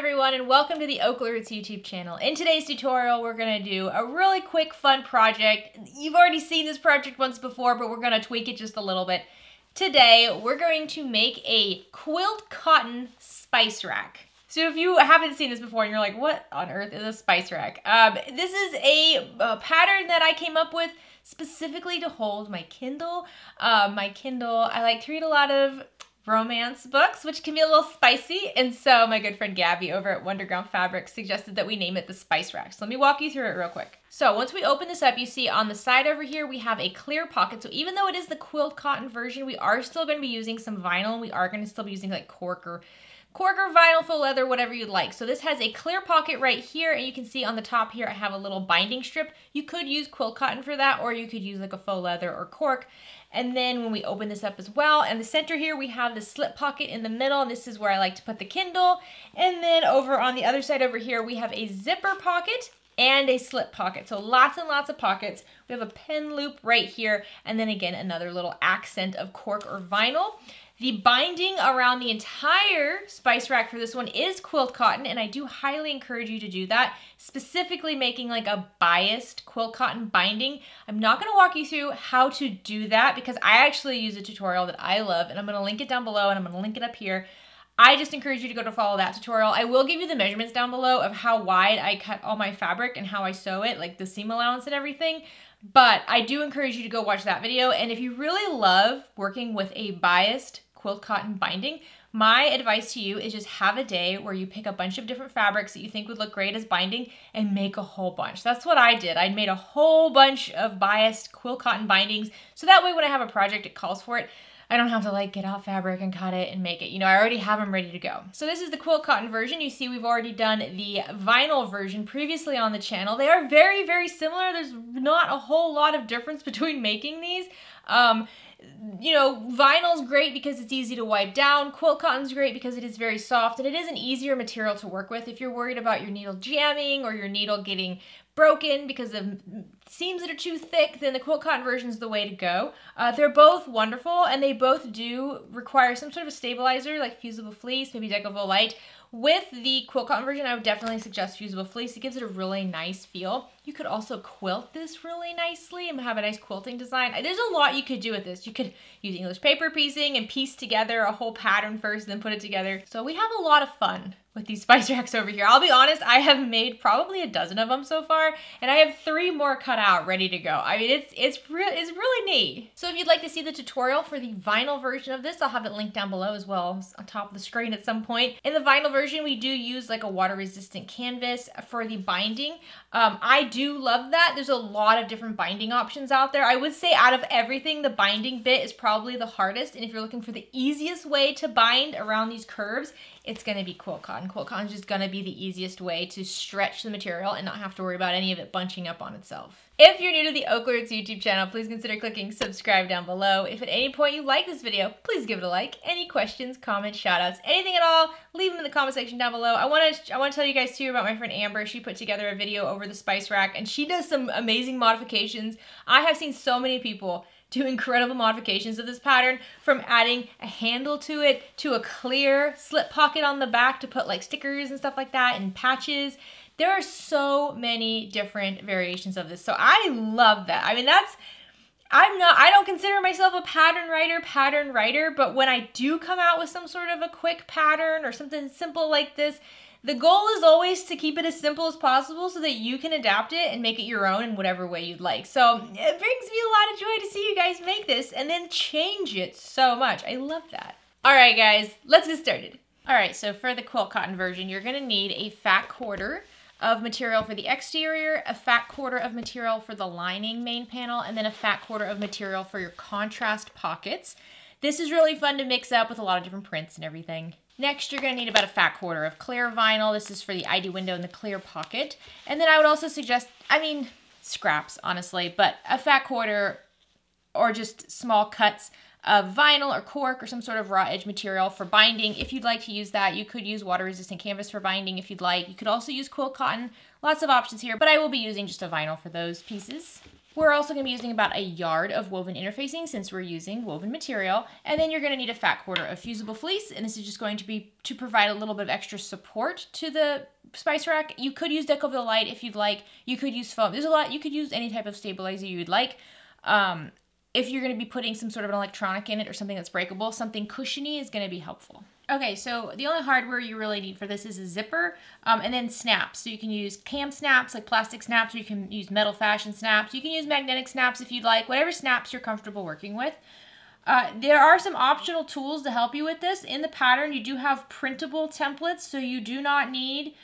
everyone, and welcome to the OklaRoots YouTube channel. In today's tutorial, we're gonna do a really quick, fun project. You've already seen this project once before, but we're gonna tweak it just a little bit. Today, we're going to make a quilt cotton spice rack. So if you haven't seen this before and you're like, what on earth is a spice rack? This is a pattern that I came up with specifically to hold my Kindle. I like to read a lot of romance books, which can be a little spicy, and so my good friend Gabby over at Wonderground Fabric suggested that we name it the Spice Rack. So let me walk you through it real quick. So once we open this up, you see on the side over here we have a clear pocket. So even though it is the quilt cotton version, we are still going to be using some vinyl. We are going to still be using like cork or vinyl, faux leather, whatever you'd like. So this has a clear pocket right here, and you can see on the top here I have a little binding strip. You could use quilt cotton for that, or you could use like a faux leather or cork. And then when we open this up as well, in the center here we have the slip pocket in the middle, and this is where I like to put the Kindle. And then over on the other side over here we have a zipper pocket and a slip pocket. So lots and lots of pockets. We have a pen loop right here, and then again another little accent of cork or vinyl. The binding around the entire spice rack for this one is quilt cotton, and I do highly encourage you to do that, specifically making like a biased quilt cotton binding. I'm not gonna walk you through how to do that because I actually use a tutorial that I love, and I'm gonna link it down below and I'm gonna link it up here. I just encourage you to go to follow that tutorial. I will give you the measurements down below of how wide I cut all my fabric and how I sew it, like the seam allowance and everything. But I do encourage you to go watch that video. And if you really love working with a biased quilt cotton binding, my advice to you is just have a day where you pick a bunch of different fabrics that you think would look great as binding and make a whole bunch. That's what I did. I made a whole bunch of biased quilt cotton bindings, so that way when I have a project it calls for it. I don't have to like get out fabric and cut it and make it. You know, I already have them ready to go. So this is the quilt cotton version. You see we've already done the vinyl version previously on the channel. They are very, very similar. There's not a whole lot of difference between making these. You know, vinyl's great because it's easy to wipe down. Quilt cotton's great because it is very soft, and it is an easier material to work with if you're worried about your needle jamming or your needle getting broken because of seams that are too thick, then the quilt cotton version is the way to go. They're both wonderful, and they both do require some sort of a stabilizer, like fusible fleece, maybe Decovil Light. With the quilt cotton version, I would definitely suggest fusible fleece. It gives it a really nice feel. You could also quilt this really nicely and have a nice quilting design. There's a lot you could do with this. You could use English paper piecing and piece together a whole pattern first, then put it together. So we have a lot of fun with these spice racks over here. I'll be honest, I have made probably a dozen of them so far, and I have 3 more cut out ready to go. I mean, it's really neat. So if you'd like to see the tutorial for the vinyl version of this, I'll have it linked down below as well on top of the screen at some point. In the vinyl version, we do use like a water resistant canvas for the binding. I do love that. There's a lot of different binding options out there. I would say out of everything, the binding bit is probably the hardest, and if you're looking for the easiest way to bind around these curves, it's gonna be quilt cotton. Quilt cotton is just gonna be the easiest way to stretch the material and not have to worry about any of it bunching up on itself. If you're new to the OklaRoots YouTube channel, please consider clicking subscribe down below. If at any point you like this video, please give it a like. Any questions, comments, shout outs, anything at all, leave them in the comment section down below. I wanna tell you guys too about my friend Amber. She put together a video over the spice rack, and she does some amazing modifications. I have seen so many people do incredible modifications of this pattern, from adding a handle to it, to a clear slip pocket on the back to put like stickers and stuff like that, and patches. There are so many different variations of this. So I love that. I mean, I don't consider myself a pattern writer, but when I do come out with some sort of a quick pattern or something simple like this, the goal is always to keep it as simple as possible so that you can adapt it and make it your own in whatever way you'd like. So it brings me a lot of joy to see you guys make this and then change it so much. I love that. All right, guys, let's get started. All right, so for the quilt cotton version, you're gonna need a fat quarter of material for the exterior, a fat quarter of material for the lining main panel, and then a fat quarter of material for your contrast pockets. This is really fun to mix up with a lot of different prints and everything. Next, you're gonna need about a fat quarter of clear vinyl. This is for the ID window and the clear pocket. And then I would also suggest, I mean, scraps, honestly, but a fat quarter or just small cuts of vinyl or cork or some sort of raw edge material for binding. If you'd like to use that, you could use water resistant canvas for binding if you'd like. You could also use quilt cotton, lots of options here, but I will be using just a vinyl for those pieces. We're also going to be using about a yard of woven interfacing since we're using woven material. And then you're going to need a fat quarter of fusible fleece, and this is just going to be to provide a little bit of extra support to the spice rack. You could use Decovil Light if you'd like. You could use foam. There's a lot. You could use any type of stabilizer you'd like. If you're going to be putting some sort of an electronic in it or something that's breakable, something cushiony is going to be helpful. Okay, so the only hardware you really need for this is a zipper and then snaps. So you can use cam snaps, like plastic snaps, or you can use metal fashion snaps. You can use magnetic snaps if you'd like, whatever snaps you're comfortable working with. There are some optional tools to help you with this. In the pattern, you do have printable templates, so you do not need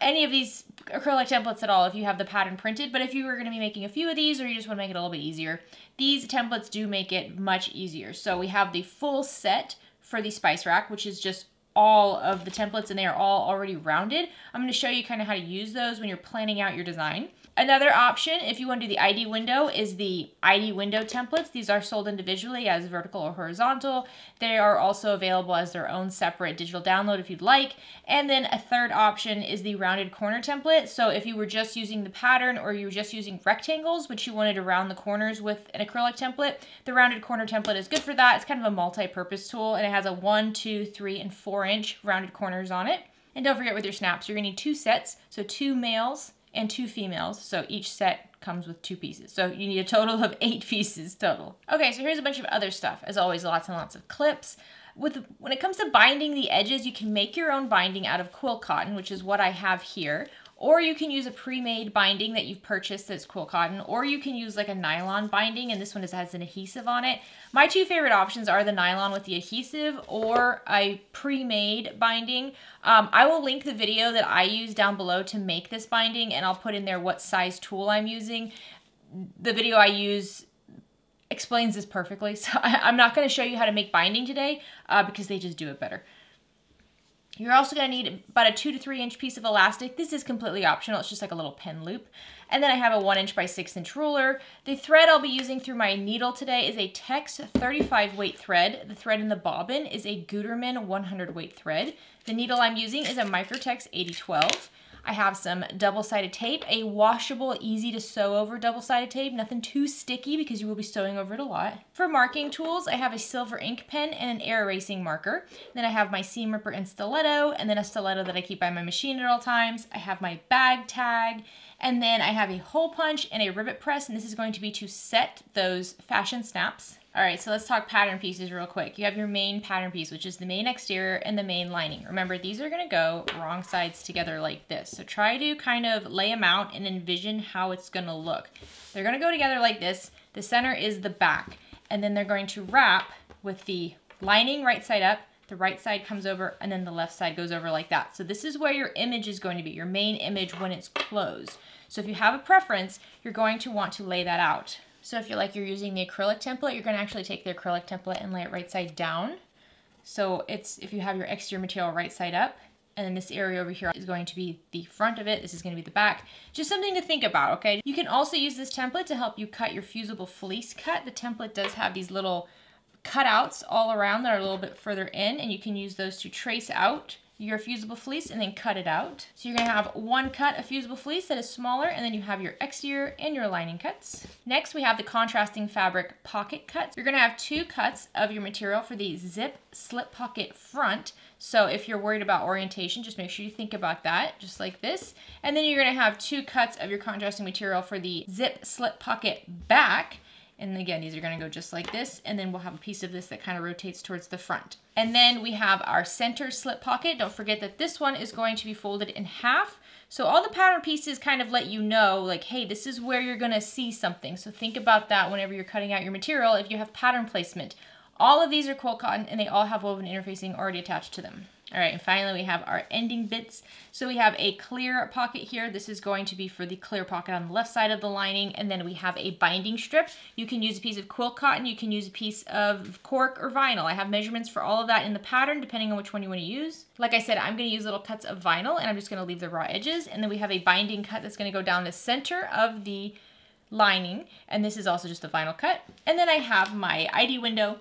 any of these acrylic templates at all if you have the pattern printed, but if you were going to be making a few of these or you just want to make it a little bit easier, these templates do make it much easier. So we have the full set for the spice rack, which is just all of the templates, and they are all already rounded. I'm going to show you kind of how to use those when you're planning out your design. Another option, if you want to do the ID window, is the ID window templates. These are sold individually as vertical or horizontal. They are also available as their own separate digital download if you'd like. And then a third option is the rounded corner template. So if you were just using the pattern or you were just using rectangles, but you wanted to round the corners with an acrylic template, the rounded corner template is good for that. It's kind of a multi-purpose tool, and it has a 1, 2, 3, and 4 inch rounded corners on it. And don't forget with your snaps, you're gonna need 2 sets, so 2 males and 2 females. So each set comes with 2 pieces. So you need a total of 8 pieces total. Okay, so here's a bunch of other stuff. As always, lots and lots of clips. When it comes to binding the edges, you can make your own binding out of quill cotton, which is what I have here. Or you can use a pre-made binding that you've purchased that's quill cotton, or you can use like a nylon binding, and this one has an adhesive on it. My 2 favorite options are the nylon with the adhesive or a pre-made binding. I will link the video that I use down below to make this binding, and I'll put in there what size tool I'm using. The video I use explains this perfectly, so I'm not going to show you how to make binding today because they just do it better. You're also going to need about a 2 to 3 inch piece of elastic. This is completely optional. It's just like a little pin loop. And then I have a 1 inch by 6 inch ruler. The thread I'll be using through my needle today is a Tex 35 weight thread. The thread in the bobbin is a Gutermann 100 weight thread. The needle I'm using is a Microtex 8012. I have some double-sided tape, a washable, easy to sew over double-sided tape, nothing too sticky because you will be sewing over it a lot. For marking tools, I have a silver ink pen and an air erasing marker. And then I have my seam ripper and stiletto, and then a stiletto that I keep by my machine at all times. I have my bag tag, and then I have a hole punch and a rivet press, and this is going to be to set those fashion snaps. All right, so let's talk pattern pieces real quick. You have your main pattern piece, which is the main exterior and the main lining. Remember, these are gonna go wrong sides together like this. So try to kind of lay them out and envision how it's gonna look. They're gonna go together like this. The center is the back, and then they're going to wrap with the lining right side up, the right side comes over, and then the left side goes over like that. So this is where your image is going to be, your main image when it's closed. So if you have a preference, you're going to want to lay that out. So if you're like you're using the acrylic template, you're going to actually take the acrylic template and lay it right side down. So it's if you have your exterior material right side up, and then this area over here is going to be the front of it. This is going to be the back. Just something to think about, okay? You can also use this template to help you cut your fusible fleece cut. The template does have these little cutouts all around that are a little bit further in, and you can use those to trace out your fusible fleece and then cut it out. So you're gonna have 1 cut of fusible fleece that is smaller, and then you have your exterior and your lining cuts. Next, we have the contrasting fabric pocket cuts. You're gonna have 2 cuts of your material for the zip slip pocket front. So if you're worried about orientation, just make sure you think about that, just like this. And then you're gonna have 2 cuts of your contrasting material for the zip slip pocket back. And again, these are gonna go just like this, and then we'll have a piece of this that kind of rotates towards the front. And then we have our center slip pocket. Don't forget that this one is going to be folded in half. So all the pattern pieces kind of let you know, like, hey, this is where you're gonna see something. So think about that whenever you're cutting out your material, if you have pattern placement. All of these are quill cotton, and they all have woven interfacing already attached to them. All right, and finally, we have our ending bits. So we have a clear pocket here. This is going to be for the clear pocket on the left side of the lining, and then we have a binding strip. You can use a piece of quill cotton. You can use a piece of cork or vinyl. I have measurements for all of that in the pattern, depending on which one you want to use. Like I said, I'm going to use little cuts of vinyl, and I'm just going to leave the raw edges, and then we have a binding cut that's going to go down the center of the lining, and this is also just a vinyl cut. And then I have my ID window.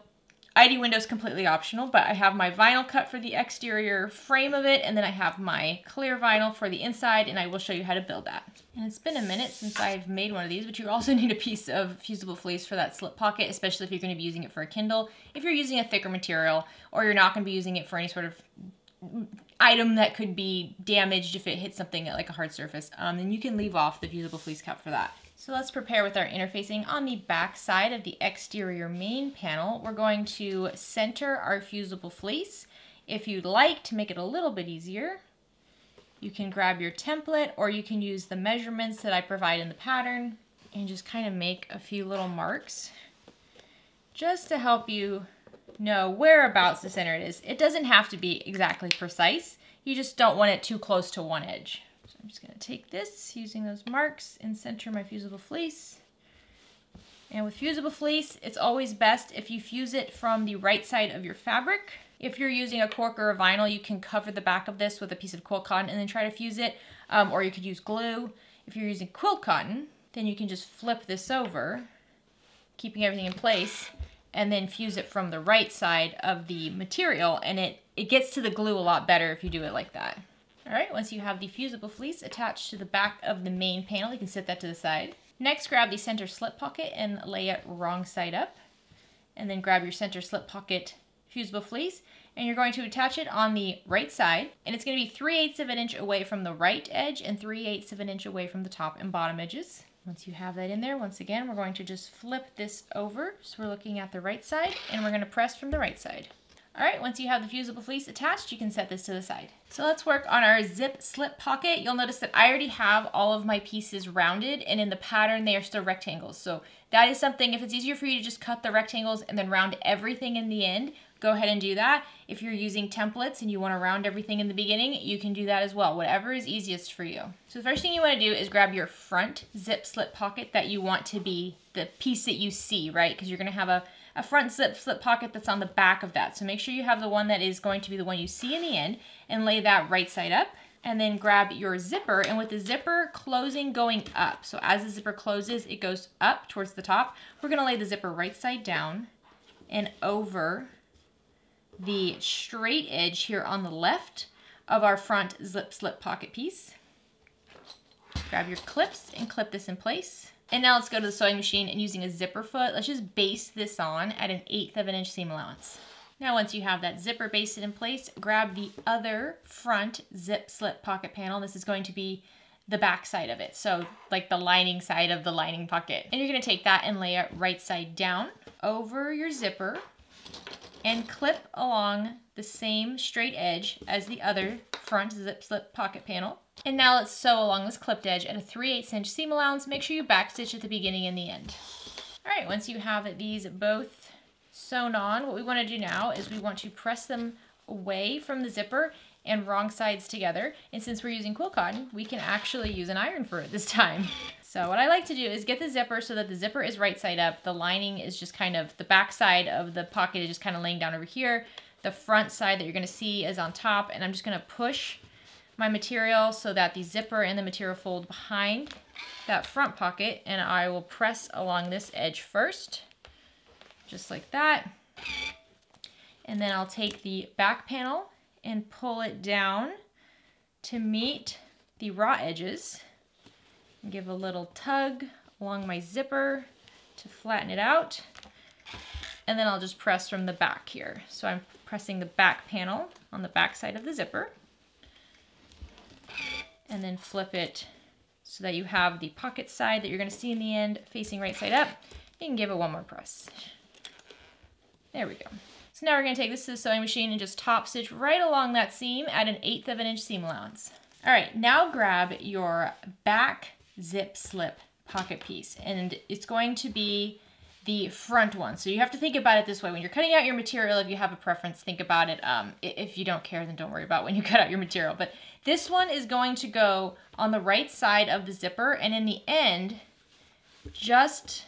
ID window is completely optional, but I have my vinyl cut for the exterior frame of it, and then I have my clear vinyl for the inside, and I will show you how to build that. And it's been a minute since I've made one of these, but you also need a piece of fusible fleece for that slip pocket, especially if you're going to be using it for a Kindle. If you're using a thicker material, or you're not going to be using it for any sort of item that could be damaged if it hits something at like a hard surface, then you can leave off the fusible fleece cap for that. So let's prepare with our interfacing. On the back side of the exterior main panel, we're going to center our fusible fleece. If you'd like to make it a little bit easier, you can grab your template, or you can use the measurements that I provide in the pattern and just kind of make a few little marks just to help you know whereabouts the center it is. It doesn't have to be exactly precise. You just don't want it too close to one edge. So I'm just going to take this, using those marks, and center my fusible fleece. And with fusible fleece, it's always best if you fuse it from the right side of your fabric. If you're using a cork or a vinyl, you can cover the back of this with a piece of quilt cotton and then try to fuse it, or you could use glue. If you're using quilt cotton, then you can just flip this over, keeping everything in place, and then fuse it from the right side of the material, and it gets to the glue a lot better if you do it like that. All right, once you have the fusible fleece attached to the back of the main panel, you can set that to the side. Next, grab the center slip pocket and lay it wrong side up, and then grab your center slip pocket fusible fleece, and you're going to attach it on the right side, and it's gonna be 3/8 of an inch away from the right edge and 3/8 of an inch away from the top and bottom edges. Once you have that in there, once again, we're going to just flip this over. So we're looking at the right side, and we're gonna press from the right side. All right, once you have the fusible fleece attached, you can set this to the side. So let's work on our zip slip pocket. You'll notice that I already have all of my pieces rounded, and in the pattern, they are still rectangles. So that is something, if it's easier for you to just cut the rectangles and then round everything in the end, go ahead and do that. If you're using templates and you want to round everything in the beginning, you can do that as well, whatever is easiest for you. So the first thing you want to do is grab your front zip slip pocket that you want to be the piece that you see, right? Because you're going to have a front slip pocket that's on the back of that. So make sure you have the one that is going to be the one you see in the end, and lay that right side up, and then grab your zipper, and with the zipper closing going up. So as the zipper closes, it goes up towards the top. We're going to lay the zipper right side down and over the straight edge here on the left of our front zip slip pocket piece. Grab your clips and clip this in place. And now let's go to the sewing machine, and using a zipper foot, let's just base this on at an 1/8 of an inch seam allowance. Now once you have that zipper basted in place, grab the other front zip slip pocket panel. This is going to be the back side of it, so like the lining side of the lining pocket. And you're going to take that and lay it right side down over your zipper, and clip along the same straight edge as the other front zip slip pocket panel. And now let's sew along this clipped edge at a 3/8 inch seam allowance. Make sure you backstitch at the beginning and the end. All right, once you have these both sewn on, what we want to do now is we want to press them away from the zipper and wrong sides together. And since we're using quilt cotton, we can actually use an iron for it this time. So what I like to do is get the zipper so that the zipper is right side up. The lining is just kind of, the back side of the pocket is just kind of laying down over here. The front side that you're going to see is on top, and I'm just going to push my material so that the zipper and the material fold behind that front pocket, and I will press along this edge first, just like that. And then I'll take the back panel and pull it down to meet the raw edges. And give a little tug along my zipper to flatten it out. And then I'll just press from the back here. So I'm pressing the back panel on the back side of the zipper, and then flip it so that you have the pocket side that you're gonna see in the end facing right side up. You can give it one more press. There we go. So now we're gonna take this to the sewing machine and just top stitch right along that seam at an 1/8 of an inch seam allowance. All right, now grab your back zip slip pocket piece, and it's going to be the front one. So you have to think about it this way. When you're cutting out your material, if you have a preference, think about it. If you don't care, then don't worry about when you cut out your material. But this one is going to go on the right side of the zipper, and in the end, just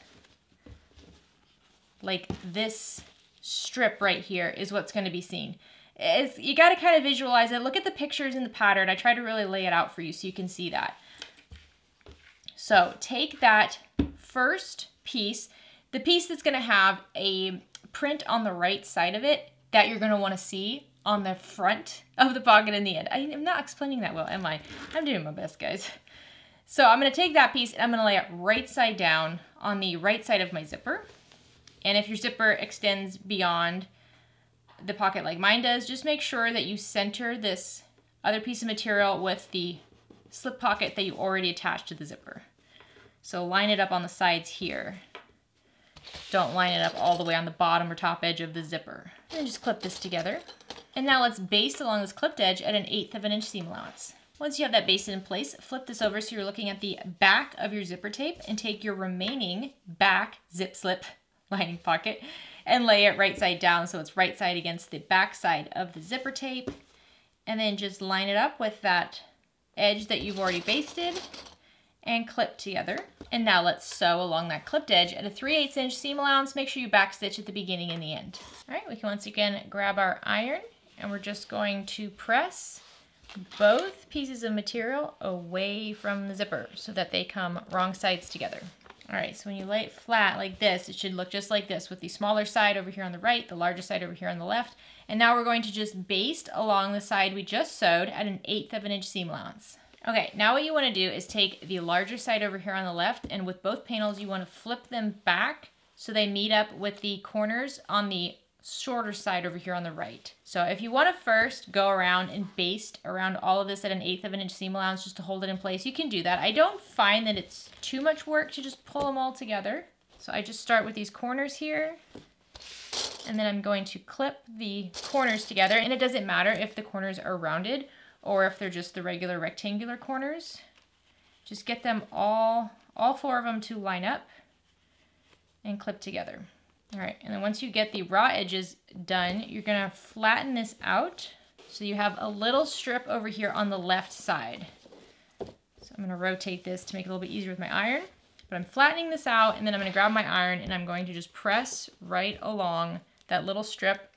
like this strip right here is what's going to be seen. You got to kind of visualize it. Look at the pictures in the pattern. I try to really lay it out for you so you can see that. So take that first piece, the piece that's going to have a print on the right side of it that you're going to want to see on the front of the pocket in the end. I am not explaining that well, am I? I'm doing my best, guys. So I'm going to take that piece and I'm going to lay it right side down on the right side of my zipper. And if your zipper extends beyond the pocket like mine does, just make sure that you center this other piece of material with the slip pocket that you already attached to the zipper. So line it up on the sides here. Don't line it up all the way on the bottom or top edge of the zipper. And just clip this together. And now let's baste along this clipped edge at an 1/8 of an inch seam allowance. Once you have that basted in place, flip this over so you're looking at the back of your zipper tape and take your remaining back zip slip lining pocket and lay it right side down so it's right side against the back side of the zipper tape. And then just line it up with that edge that you've already basted and clip together. And now let's sew along that clipped edge at a 3/8 inch seam allowance. Make sure you backstitch at the beginning and the end. All right, we can once again grab our iron and we're just going to press both pieces of material away from the zipper so that they come wrong sides together. All right, so when you lay it flat like this, it should look just like this with the smaller side over here on the right, the larger side over here on the left. And now we're going to just baste along the side we just sewed at an 1/8 of an inch seam allowance. Okay, now what you want to do is take the larger side over here on the left, and with both panels, you want to flip them back so they meet up with the corners on the shorter side over here on the right. So if you want to first go around and baste around all of this at an 1/8 of an inch seam allowance just to hold it in place, you can do that. I don't find that it's too much work to just pull them all together. So I just start with these corners here, and then I'm going to clip the corners together, and it doesn't matter if the corners are rounded or if they're just the regular rectangular corners. Just get them all four of them to line up and clip together. All right, and then once you get the raw edges done, you're gonna flatten this out so you have a little strip over here on the left side. So I'm gonna rotate this to make it a little bit easier with my iron, but I'm flattening this out, and then I'm gonna grab my iron and I'm going to just press right along that little strip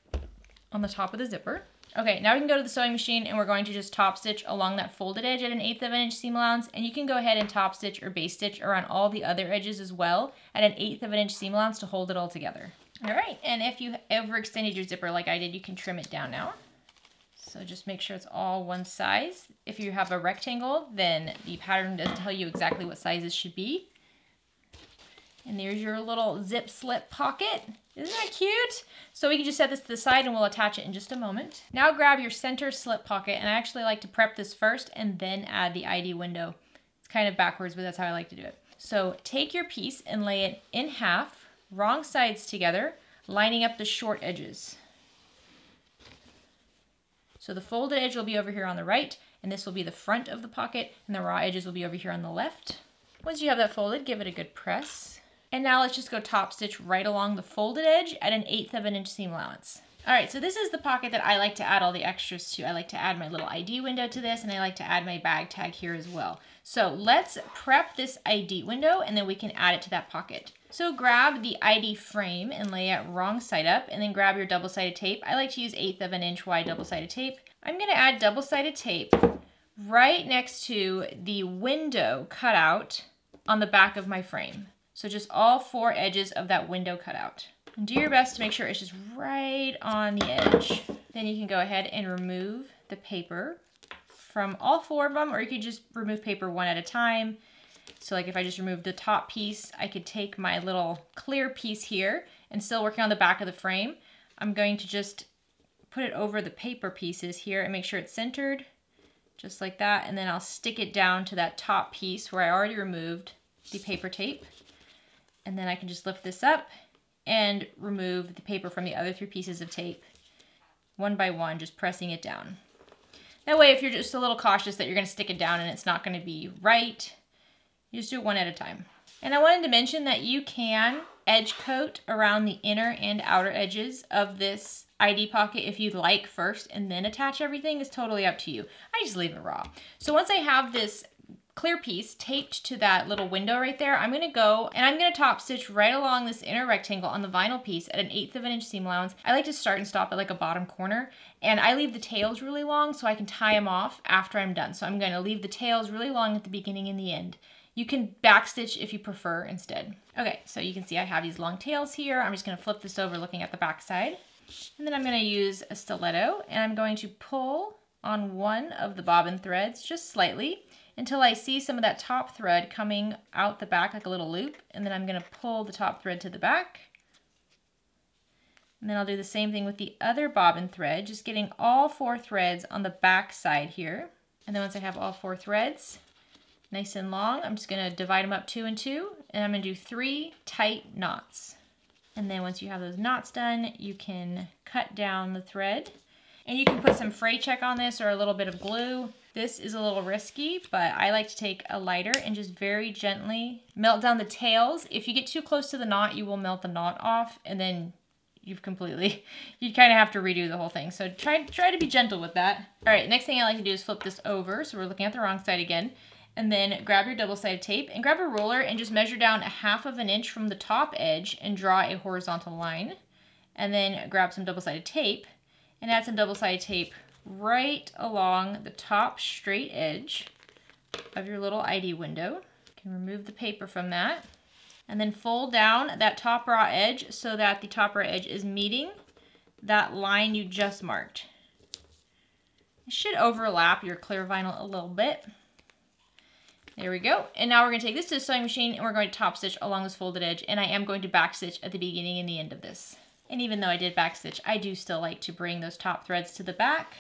on the top of the zipper. Okay, now we can go to the sewing machine and we're going to just top stitch along that folded edge at an 1/8 of an inch seam allowance, and you can go ahead and top stitch or baste stitch around all the other edges as well at an 1/8 of an inch seam allowance to hold it all together. All right, and if you overextended your zipper like I did, you can trim it down now. So just make sure it's all one size. If you have a rectangle, then the pattern does tell you exactly what sizes should be. And there's your little zip slip pocket. Isn't that cute? So we can just set this to the side and we'll attach it in just a moment. Now grab your center slip pocket, and I actually like to prep this first and then add the ID window. It's kind of backwards, but that's how I like to do it. So take your piece and lay it in half, wrong sides together, lining up the short edges. So the folded edge will be over here on the right, and this will be the front of the pocket, and the raw edges will be over here on the left. Once you have that folded, give it a good press. And now let's just go top stitch right along the folded edge at an 1/8 of an inch seam allowance. All right, so this is the pocket that I like to add all the extras to. I like to add my little ID window to this, and I like to add my bag tag here as well. So let's prep this ID window, and then we can add it to that pocket. So grab the ID frame and lay it wrong side up, and then grab your double-sided tape. I like to use 1/8 of an inch wide double-sided tape. I'm gonna add double-sided tape right next to the window cutout on the back of my frame. So just all four edges of that window cutout. And do your best to make sure it's just right on the edge. Then you can go ahead and remove the paper from all four of them, or you could just remove paper one at a time. So like if I just removed the top piece, I could take my little clear piece here, and still working on the back of the frame, I'm going to just put it over the paper pieces here and make sure it's centered, just like that. And then I'll stick it down to that top piece where I already removed the paper tape. And then I can just lift this up and remove the paper from the other three pieces of tape one by one, just pressing it down. That way, if you're just a little cautious that you're going to stick it down and it's not going to be right, you just do it one at a time. And I wanted to mention that you can edge coat around the inner and outer edges of this ID pocket if you'd like first, and then attach everything. It's totally up to you. I just leave it raw. So once I have this clear piece taped to that little window right there, I'm going to go and I'm going to top stitch right along this inner rectangle on the vinyl piece at an 1/8 of an inch seam allowance. I like to start and stop at like a bottom corner, and I leave the tails really long so I can tie them off after I'm done. So I'm going to leave the tails really long at the beginning and the end. You can backstitch if you prefer instead. Okay, so you can see I have these long tails here. I'm just gonna flip this over looking at the back side. And then I'm gonna use a stiletto and I'm going to pull on one of the bobbin threads just slightly until I see some of that top thread coming out the back like a little loop. And then I'm gonna pull the top thread to the back. And then I'll do the same thing with the other bobbin thread, just getting all four threads on the back side here. And then once I have all four threads, nice and long, I'm just gonna divide them up two and two, and I'm gonna do three tight knots. And then once you have those knots done, you can cut down the thread. And you can put some fray check on this or a little bit of glue. This is a little risky, but I like to take a lighter and just very gently melt down the tails. If you get too close to the knot, you will melt the knot off, and then you kind of have to redo the whole thing. So try to be gentle with that. All right, next thing I like to do is flip this over. So we're looking at the wrong side again. And then grab your double-sided tape and grab a ruler and just measure down 1/2 inch from the top edge and draw a horizontal line. And then grab some double-sided tape and add some double-sided tape right along the top straight edge of your little ID window. You can remove the paper from that. And then fold down that top raw edge so that the top raw edge is meeting that line you just marked. It should overlap your clear vinyl a little bit. There we go. And now we're going to take this to the sewing machine and we're going to top stitch along this folded edge. And I am going to back stitch at the beginning and the end of this. And even though I did back stitch, I do still like to bring those top threads to the back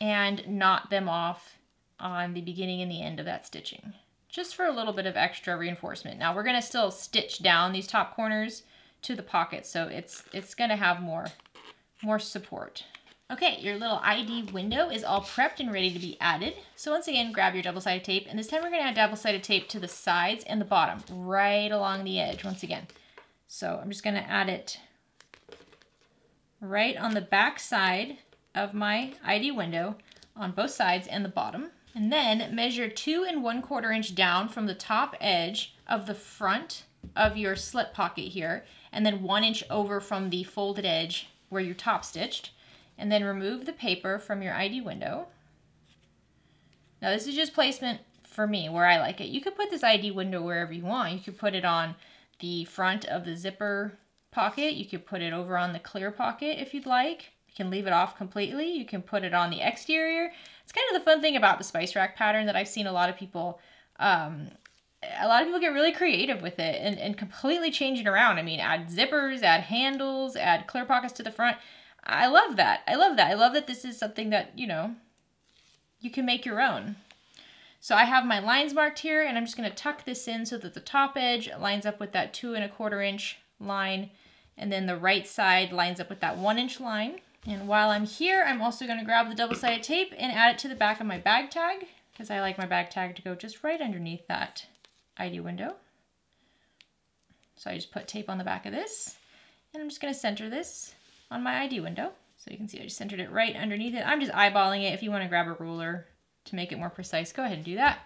and knot them off on the beginning and the end of that stitching, just for a little bit of extra reinforcement. Now we're gonna still stitch down these top corners to the pocket, so it's gonna have more support. Okay, your little ID window is all prepped and ready to be added. So once again, grab your double-sided tape, and this time we're gonna add double-sided tape to the sides and the bottom, right along the edge once again. So I'm just gonna add it right on the back side of my ID window on both sides and the bottom. And then measure 2 1/4 inch down from the top edge of the front of your slip pocket here, and then 1 inch over from the folded edge where you top stitched, and then remove the paper from your ID window. Now this is just placement for me where I like it. You could put this ID window wherever you want. You could put it on the front of the zipper pocket. You could put it over on the clear pocket if you'd like. You can leave it off completely. You can put it on the exterior. It's kind of the fun thing about the spice rack pattern that I've seen a lot of people get really creative with it and completely change it around. I mean, add zippers, add handles, add clear pockets to the front. I love that. I love that. I love that this is something that, you know, you can make your own. So I have my lines marked here and I'm just going to tuck this in so that the top edge lines up with that 2 1/4 inch line. And then the right side lines up with that 1 inch line. And while I'm here, I'm also gonna grab the double-sided tape and add it to the back of my bag tag, because I like my bag tag to go just right underneath that ID window. So I just put tape on the back of this, and I'm just gonna center this on my ID window. So you can see I just centered it right underneath it. I'm just eyeballing it. If you wanna grab a ruler to make it more precise, go ahead and do that.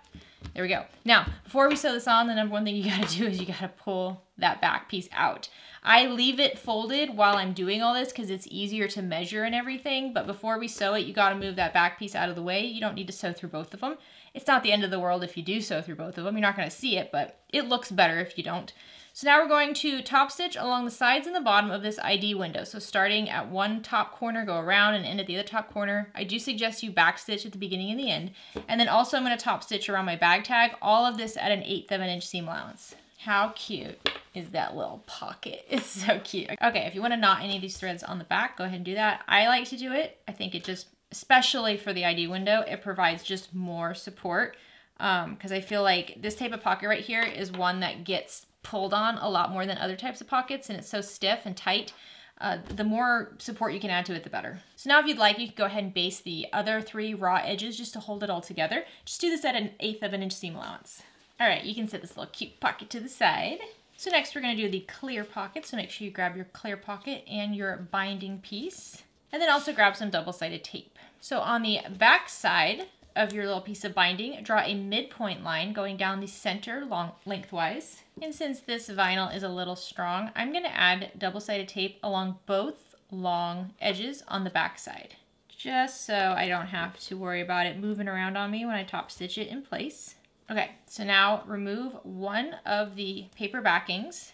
There we go. Now, before we sew this on, the number one thing you gotta do is you gotta pull that back piece out. I leave it folded while I'm doing all this because it's easier to measure and everything, but before we sew it, you gotta move that back piece out of the way. You don't need to sew through both of them. It's not the end of the world if you do sew through both of them. You're not gonna see it, but it looks better if you don't. So now we're going to top stitch along the sides and the bottom of this ID window. So starting at one top corner, go around and end at the other top corner. I do suggest you back stitch at the beginning and the end. And then also I'm gonna top stitch around my bag tag, all of this at an 1/8 of an inch seam allowance. How cute is that little pocket? It's so cute. Okay, if you wanna knot any of these threads on the back, go ahead and do that. I like to do it. I think it just, especially for the ID window, it provides just more support. Because I feel like this type of pocket right here is one that gets pulled on a lot more than other types of pockets, and it's so stiff and tight. The more support you can add to it, the better. So now if you'd like, you can go ahead and baste the other three raw edges just to hold it all together. Just do this at an 1/8 of an inch seam allowance. All right, you can set this little cute pocket to the side. So next we're gonna do the clear pocket. So make sure you grab your clear pocket and your binding piece, and then also grab some double-sided tape. So on the back side of your little piece of binding, draw a midpoint line going down the center lengthwise. And since this vinyl is a little strong, I'm gonna add double-sided tape along both long edges on the back side, just so I don't have to worry about it moving around on me when I top stitch it in place. Okay, so now remove one of the paper backings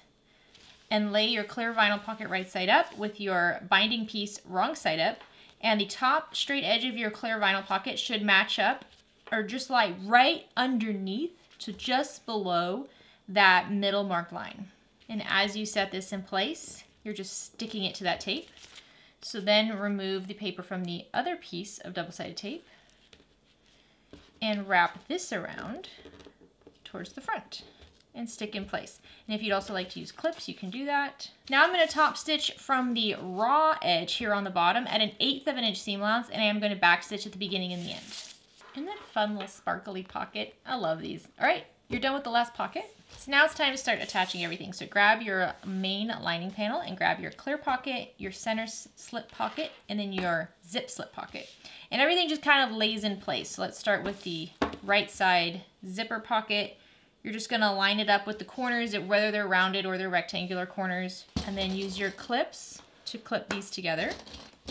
and lay your clear vinyl pocket right side up with your binding piece wrong side up, and the top straight edge of your clear vinyl pocket should match up or just lie right underneath, so just below that middle marked line. And as you set this in place, you're just sticking it to that tape. So then remove the paper from the other piece of double-sided tape and wrap this around towards the front and stick in place. And if you'd also like to use clips, you can do that. Now I'm going to top stitch from the raw edge here on the bottom at an 1/8 of an inch seam allowance, and I am going to back stitch at the beginning and the end. Isn't that a fun little sparkly pocket? I love these. All right, you're done with the last pocket. So now it's time to start attaching everything. So grab your main lining panel and grab your clear pocket, your center slip pocket, and then your zip slip pocket. And everything just kind of lays in place. So let's start with the right side zipper pocket. You're just gonna line it up with the corners, whether they're rounded or they're rectangular corners, and then use your clips to clip these together.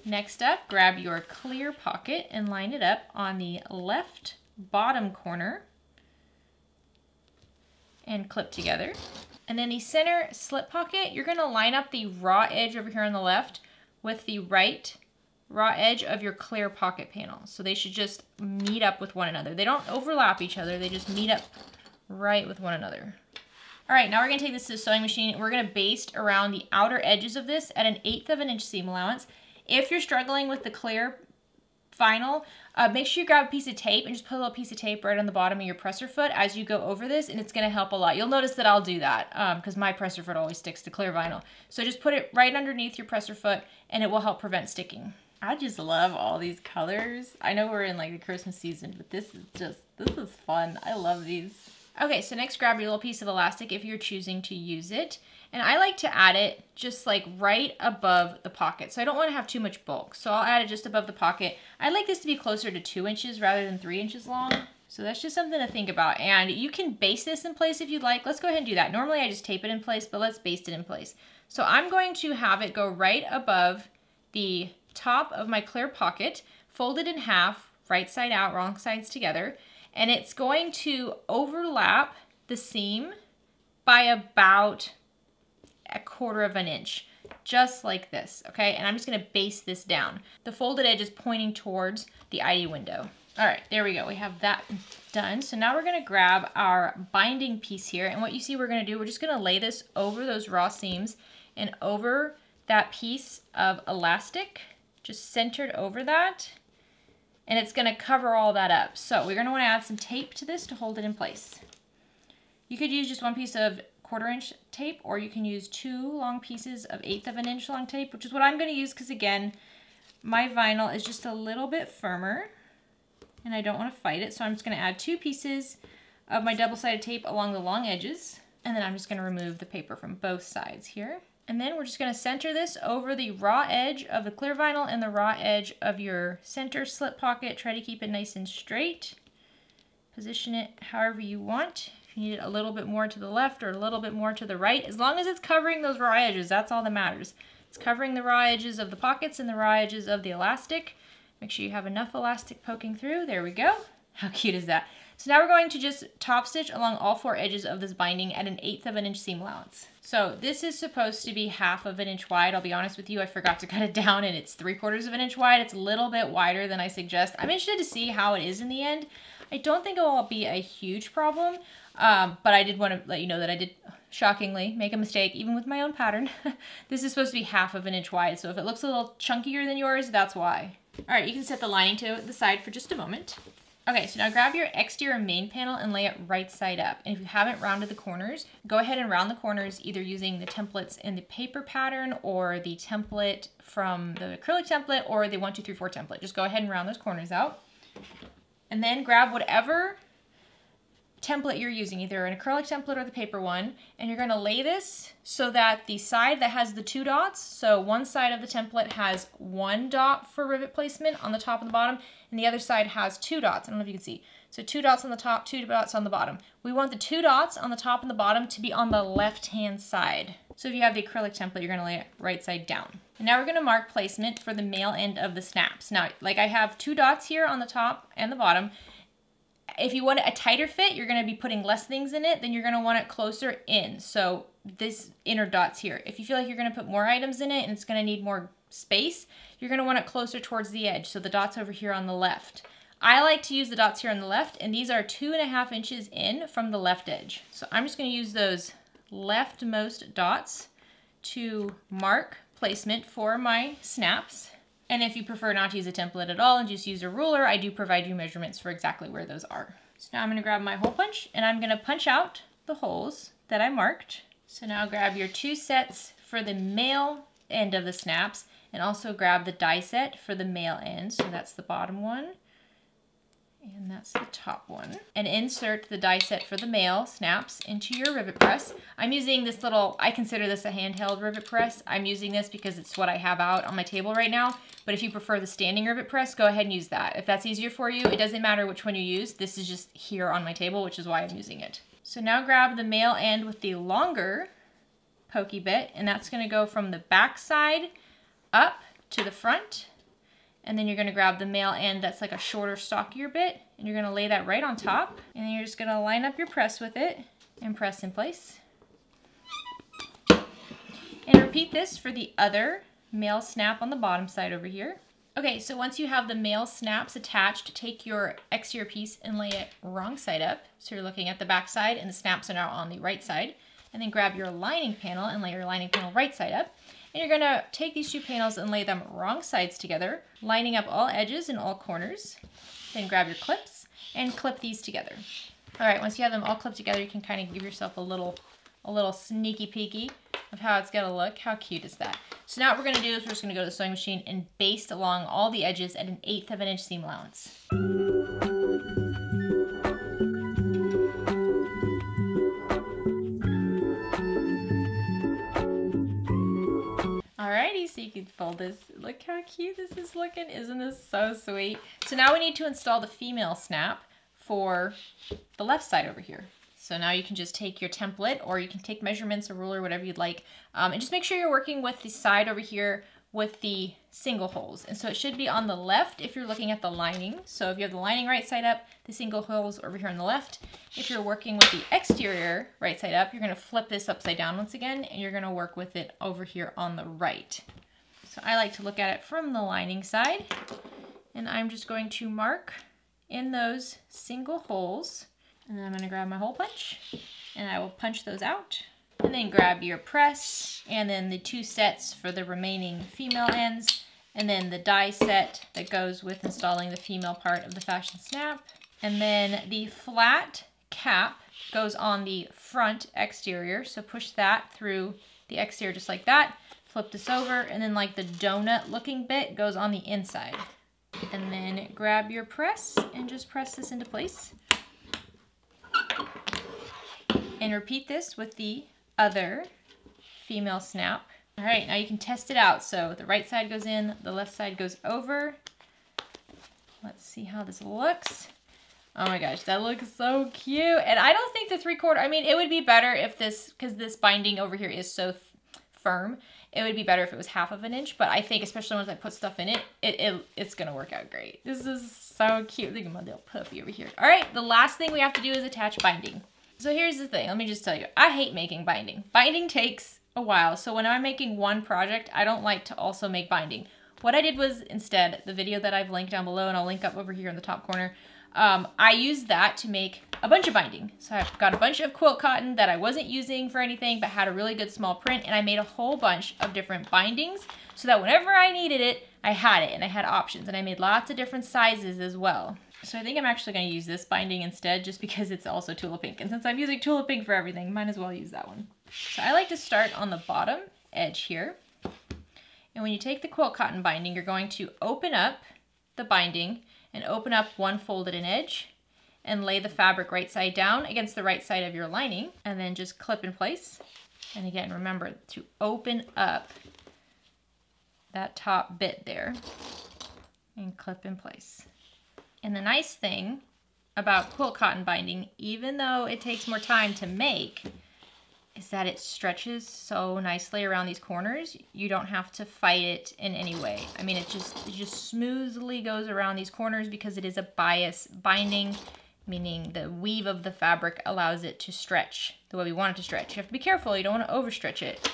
Next up, grab your clear pocket and line it up on the left bottom corner and clip together. And then the center slip pocket, you're gonna line up the raw edge over here on the left with the right raw edge of your clear pocket panel. So they should just meet up with one another. They don't overlap each other, they just meet up right with one another. All right, now we're gonna take this to the sewing machine. We're gonna baste around the outer edges of this at an 1/8 of an inch seam allowance. If you're struggling with the clear vinyl, make sure you grab a piece of tape and just put a little piece of tape right on the bottom of your presser foot as you go over this, and it's gonna help a lot. You'll notice that I'll do that because my presser foot always sticks to clear vinyl. So just put it right underneath your presser foot and it will help prevent sticking. I just love all these colors. I know we're in like the Christmas season, but this is fun. I love these. Okay, so next grab your little piece of elastic if you're choosing to use it. And I like to add it just like right above the pocket. So I don't want to have too much bulk. So I'll add it just above the pocket. I like this to be closer to 2 inches rather than 3 inches long. So that's just something to think about. And you can baste this in place if you'd like. Let's go ahead and do that. Normally I just tape it in place, but let's baste it in place. So I'm going to have it go right above the top of my clear pocket, folded in half, right side out, wrong sides together. And it's going to overlap the seam by about 1/4 of an inch, just like this, okay? And I'm just gonna baste this down. The folded edge is pointing towards the ID window. All right, there we go, we have that done. So now we're gonna grab our binding piece here, and what you see we're gonna do, we're just gonna lay this over those raw seams and over that piece of elastic, just centered over that. And it's gonna cover all that up. So we're gonna wanna add some tape to this to hold it in place. You could use just one piece of 1/4 inch tape, or you can use two long pieces of 1/8 of an inch long tape, which is what I'm gonna use, because again, my vinyl is just a little bit firmer and I don't wanna fight it. So I'm just gonna add two pieces of my double-sided tape along the long edges. And then I'm just gonna remove the paper from both sides here. And then we're just gonna center this over the raw edge of the clear vinyl and the raw edge of your center slip pocket. Try to keep it nice and straight. Position it however you want. If you need it a little bit more to the left or a little bit more to the right, as long as it's covering those raw edges, that's all that matters. It's covering the raw edges of the pockets and the raw edges of the elastic. Make sure you have enough elastic poking through. There we go. How cute is that? So now we're going to just top stitch along all four edges of this binding at an 1/8 of an inch seam allowance. So this is supposed to be 1/2 of an inch wide. I'll be honest with you, I forgot to cut it down and it's 3/4 of an inch wide. It's a little bit wider than I suggest. I'm interested to see how it is in the end. I don't think it will be a huge problem, but I did want to let you know that I did shockingly make a mistake, even with my own pattern. This is supposed to be 1/2 of an inch wide, so if it looks a little chunkier than yours, that's why. All right, you can set the lining to the side for just a moment. Okay, so now grab your exterior main panel and lay it right side up. And if you haven't rounded the corners, go ahead and round the corners either using the templates in the paper pattern or the template from the acrylic template or the 1, 2, 3, 4 template. Just go ahead and round those corners out. And then grab whatever template you're using, either an acrylic template or the paper one, and you're gonna lay this so that the side that has the two dots, so one side of the template has one dot for rivet placement on the top and the bottom, and the other side has two dots. I don't know if you can see. So two dots on the top, two dots on the bottom. We want the two dots on the top and the bottom to be on the left-hand side. So if you have the acrylic template, you're gonna lay it right side down. And now we're gonna mark placement for the male end of the snaps. Now, like I have two dots here on the top and the bottom. If you want a tighter fit, you're going to be putting less things in it, then you're going to want it closer in. So this inner dot's here. If you feel like you're going to put more items in it and it's going to need more space, you're going to want it closer towards the edge. So the dot's over here on the left. I like to use the dots here on the left, and these are 2.5 inches in from the left edge. So I'm just going to use those leftmost dots to mark placement for my snaps. And if you prefer not to use a template at all and just use a ruler, I do provide you measurements for exactly where those are. So now I'm going to grab my hole punch and I'm going to punch out the holes that I marked. So now grab your two sets for the male end of the snaps, and also grab the die set for the male end. So that's the bottom one and that's the top one. And insert the die set for the male snaps into your rivet press. I'm using this little, I consider this a handheld rivet press. I'm using this because it's what I have out on my table right now. But if you prefer the standing rivet press, go ahead and use that. If that's easier for you, it doesn't matter which one you use. This is just here on my table, which is why I'm using it. So now grab the male end with the longer pokey bit, and that's gonna go from the back side up to the front. And then you're gonna grab the male end that's like a shorter, stockier bit, and you're gonna lay that right on top. And then you're just gonna line up your press with it and press in place. And repeat this for the other male snap on the bottom side over here. Okay, so once you have the male snaps attached, take your exterior piece and lay it wrong side up. So you're looking at the back side and the snaps are now on the right side. And then grab your lining panel and lay your lining panel right side up. And you're gonna take these two panels and lay them wrong sides together, lining up all edges and all corners. Then grab your clips and clip these together. All right, once you have them all clipped together, you can kind of give yourself a little sneaky peeky of how it's gonna look. How cute is that? So now what we're gonna do is we're just gonna go to the sewing machine and baste along all the edges at an 1/8 of an inch seam allowance. Alrighty, so you can fold this. Look how cute this is looking. Isn't this so sweet? So now we need to install the female snap for the left side over here. So now you can just take your template, or you can take measurements, a ruler, whatever you'd like, and just make sure you're working with the side over here with the single holes. And so it should be on the left if you're looking at the lining. So if you have the lining right side up, the single holes over here on the left. If you're working with the exterior right side up, you're gonna flip this upside down once again, and you're gonna work with it over here on the right. So I like to look at it from the lining side, and I'm just going to mark in those single holes, and then I'm gonna grab my hole punch, and I will punch those out. And then grab your press, and then the two sets for the remaining female ends, and then the die set that goes with installing the female part of the fashion snap. And then the flat cap goes on the front exterior, so push that through the exterior just like that, flip this over, and then like the donut looking bit goes on the inside. And then grab your press and just press this into place. And repeat this with the other female snap. All right, now you can test it out. So the right side goes in, the left side goes over. Let's see how this looks. Oh my gosh, that looks so cute. And I don't think the 3/4, I mean, it would be better if this, because this binding over here is so firm, it would be better if it was 1/2 of an inch, but I think especially once I put stuff in it, it's gonna work out great. This is so cute. Look at my little puppy over here. All right, the last thing we have to do is attach binding. So here's the thing, let me just tell you, I hate making binding. Binding takes a while, so when I'm making one project, I don't like to also make binding. What I did was instead, the video that I've linked down below, and I'll link up over here in the top corner, I used that to make a bunch of binding. So I've got a bunch of quilt cotton that I wasn't using for anything, but had a really good small print, and I made a whole bunch of different bindings so that whenever I needed it, I had it, and I had options, and I made lots of different sizes as well. So I think I'm actually going to use this binding instead, just because it's also Tula Pink. And since I'm using Tula Pink for everything, might as well use that one. So I like to start on the bottom edge here. And when you take the quilt cotton binding, you're going to open up the binding and open up one fold at an edge and lay the fabric right side down against the right side of your lining, and then just clip in place. And again, remember to open up that top bit there and clip in place. And the nice thing about quilt cotton binding, even though it takes more time to make, is that it stretches so nicely around these corners. You don't have to fight it in any way. I mean, it just smoothly goes around these corners because it is a bias binding. meaning the weave of the fabric allows it to stretch the way we want it to stretch. You have to be careful, you don't want to overstretch it,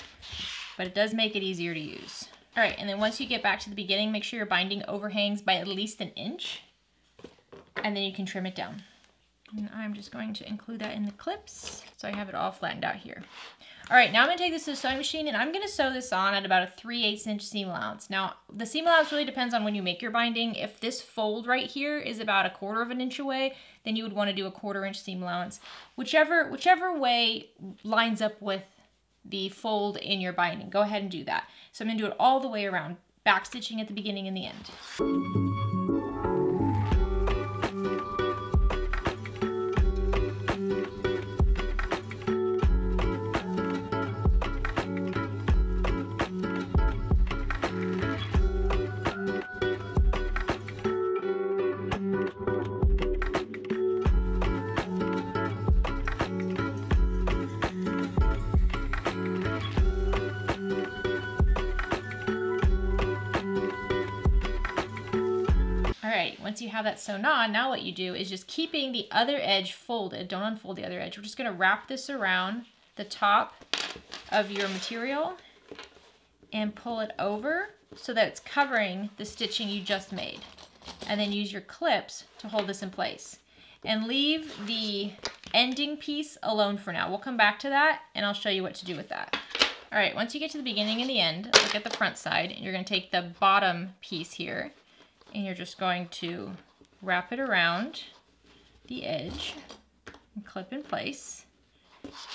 but it does make it easier to use. All right, and then once you get back to the beginning, make sure your binding overhangs by at least 1 inch, and then you can trim it down. And I'm just going to include that in the clips, so I have it all flattened out here. All right, now I'm gonna take this to the sewing machine and I'm gonna sew this on at about a 3/8 inch seam allowance. Now, the seam allowance really depends on when you make your binding. If this fold right here is about 1/4 inch away, then you would wanna do 1/4 inch seam allowance. Whichever way lines up with the fold in your binding, go ahead and do that. So I'm gonna do it all the way around, back stitching at the beginning and the end. Once you have that sewn on, now what you do is just keeping the other edge folded. Don't unfold the other edge. We're just gonna wrap this around the top of your material and pull it over so that it's covering the stitching you just made. And then use your clips to hold this in place. And leave the ending piece alone for now. We'll come back to that and I'll show you what to do with that. All right, once you get to the beginning and the end, look at the front side and you're gonna take the bottom piece here and you're just going to wrap it around the edge and clip in place.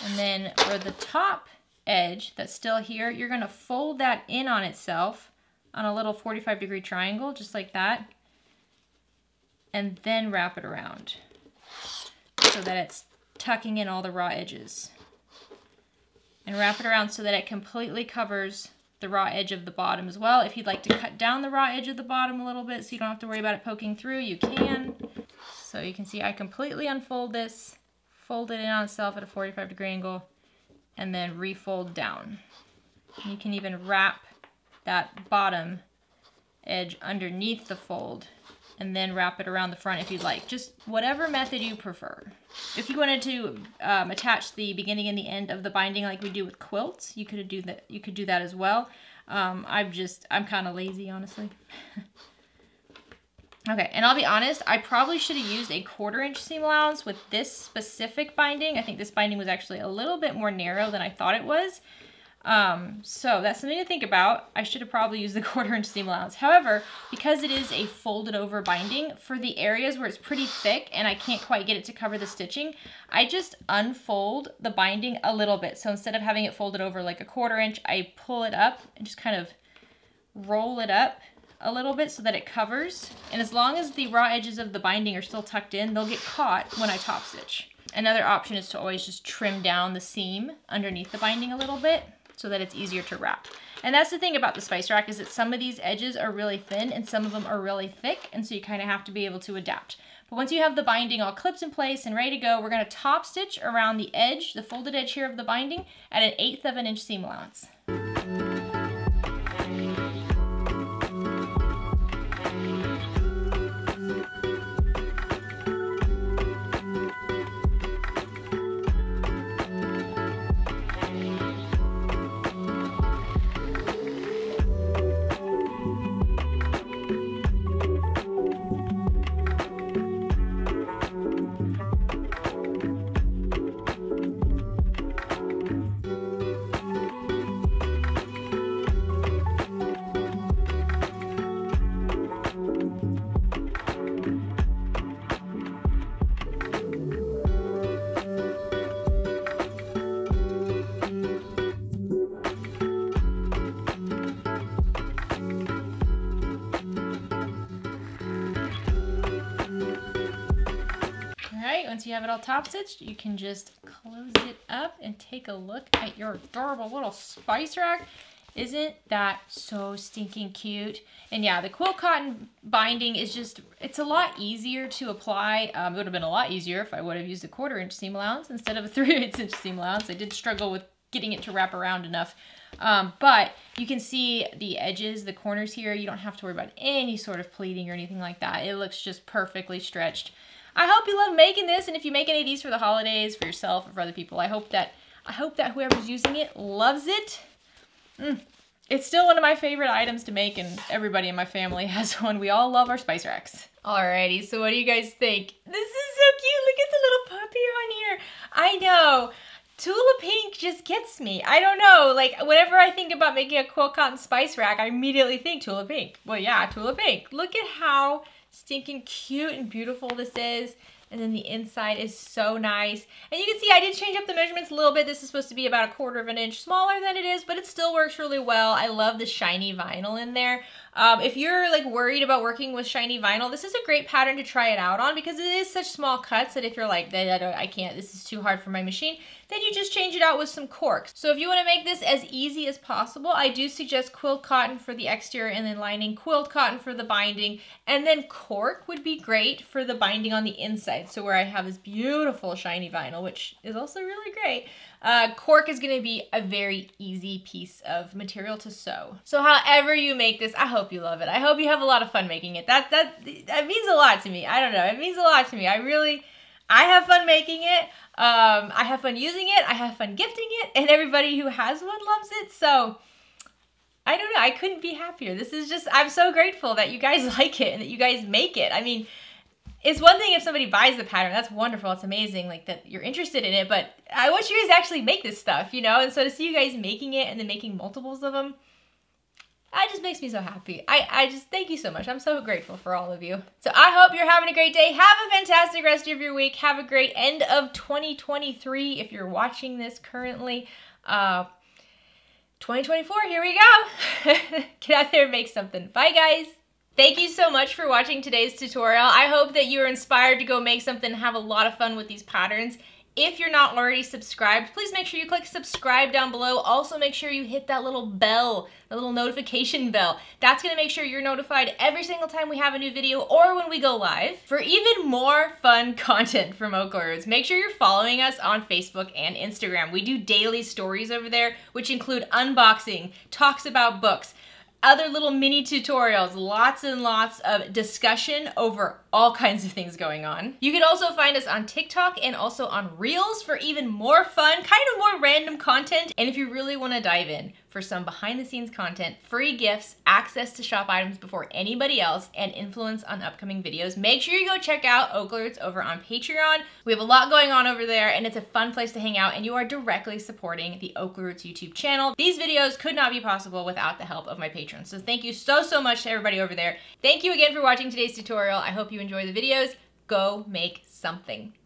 And then for the top edge that's still here, you're gonna fold that in on itself on a little 45-degree triangle, just like that, and then wrap it around so that it's tucking in all the raw edges. And wrap it around so that it completely covers the raw edge of the bottom as well. If you'd like to cut down the raw edge of the bottom a little bit so you don't have to worry about it poking through, you can. So you can see I completely unfold this, fold it in on itself at a 45-degree angle, and then refold down. You can even wrap that bottom edge underneath the fold and then wrap it around the front if you'd like. Just whatever method you prefer. If you wanted to attach the beginning and the end of the binding like we do with quilts, you could do that. You could do that as well. I'm kind of lazy, honestly. Okay, and I'll be honest, I probably should have used 1/4 inch seam allowance with this specific binding. I think this binding was actually a little bit more narrow than I thought it was. So that's something to think about. I should have probably used the 1/4 inch seam allowance. However, because it is a folded over binding, for the areas where it's pretty thick and I can't quite get it to cover the stitching, I just unfold the binding a little bit. So instead of having it folded over like 1/4 inch, I pull it up and just kind of roll it up a little bit so that it covers. And as long as the raw edges of the binding are still tucked in, they'll get caught when I top stitch. Another option is to always just trim down the seam underneath the binding a little bit, so that it's easier to wrap. And that's the thing about the spice rack, is that some of these edges are really thin and some of them are really thick, and so you kind of have to be able to adapt. But once you have the binding all clipped in place and ready to go, we're gonna top stitch around the edge, the folded edge here of the binding, at 1/8 inch seam allowance. Once you have it all top stitched, you can just close it up and take a look at your adorable little spice rack. Isn't that so stinking cute? And yeah, the quilt cotton binding is just, it's a lot easier to apply. It would have been a lot easier if I would have used a 1/4 inch seam allowance instead of a 3/8 inch seam allowance. I did struggle with getting it to wrap around enough. But you can see the edges, the corners here, you don't have to worry about any sort of pleating or anything like that. It looks just perfectly stretched. I hope you love making this, and if you make any of these for the holidays, for yourself, or for other people, I hope that whoever's using it loves it. It's still one of my favorite items to make, and everybody in my family has one. We all love our spice racks. Alrighty, so what do you guys think? This is so cute. Look at the little puppy on here. I know. Tula Pink just gets me. I don't know. Like, whenever I think about making a quilt cotton spice rack, I immediately think Tula Pink. Well, yeah, Tula Pink. Look at how stinking cute and beautiful this is. And then the inside is so nice. And you can see I did change up the measurements a little bit. This is supposed to be about 1/4 inch smaller than it is, but it still works really well. I love the shiny vinyl in there. If you're like worried about working with shiny vinyl, this is a great pattern to try it out on, because it is such small cuts that if you're like, I can't, this is too hard for my machine, then you just change it out with some corks. So if you want to make this as easy as possible, I do suggest quilt cotton for the exterior and then lining, quilt cotton for the binding, and then cork would be great for the binding on the inside. So where I have this beautiful shiny vinyl, which is also really great, cork is going to be a very easy piece of material to sew. So however you make this, I hope you love it. I hope you have a lot of fun making it. That means a lot to me. I don't know. It means a lot to me. I have fun making it. I have fun using it. I have fun gifting it. And everybody who has one loves it. So I don't know. I couldn't be happier. This is just, I'm so grateful that you guys like it and that you guys make it. I mean, it's one thing if somebody buys the pattern, that's wonderful, it's amazing, like that you're interested in it, but I want you guys to actually make this stuff, you know? And so to see you guys making it and then making multiples of them, that just makes me so happy. I just thank you so much. I'm so grateful for all of you. So I hope you're having a great day. Have a fantastic rest of your week. Have a great end of 2023 if you're watching this currently. 2024, here we go. Get out there and make something. Bye, guys. Thank you so much for watching today's tutorial. I hope that you are inspired to go make something and have a lot of fun with these patterns. If you're not already subscribed, please make sure you click subscribe down below. Also make sure you hit that little bell, the little notification bell. That's gonna make sure you're notified every single time we have a new video or when we go live for even more fun content from OklaRoots. Make sure you're following us on Facebook and Instagram. We do daily stories over there, which include unboxing, talks about books, other little mini tutorials, lots and lots of discussion over all kinds of things going on. You can also find us on TikTok and also on Reels for even more fun, kind of more random content. And if you really want to dive in for some behind the scenes content, free gifts, access to shop items before anybody else, and influence on upcoming videos, make sure you go check out OklaRoots over on Patreon. We have a lot going on over there and it's a fun place to hang out, and you are directly supporting the OklaRoots YouTube channel. These videos could not be possible without the help of my patrons. So thank you so, so much to everybody over there. Thank you again for watching today's tutorial. I hope you enjoy the videos. Go make something.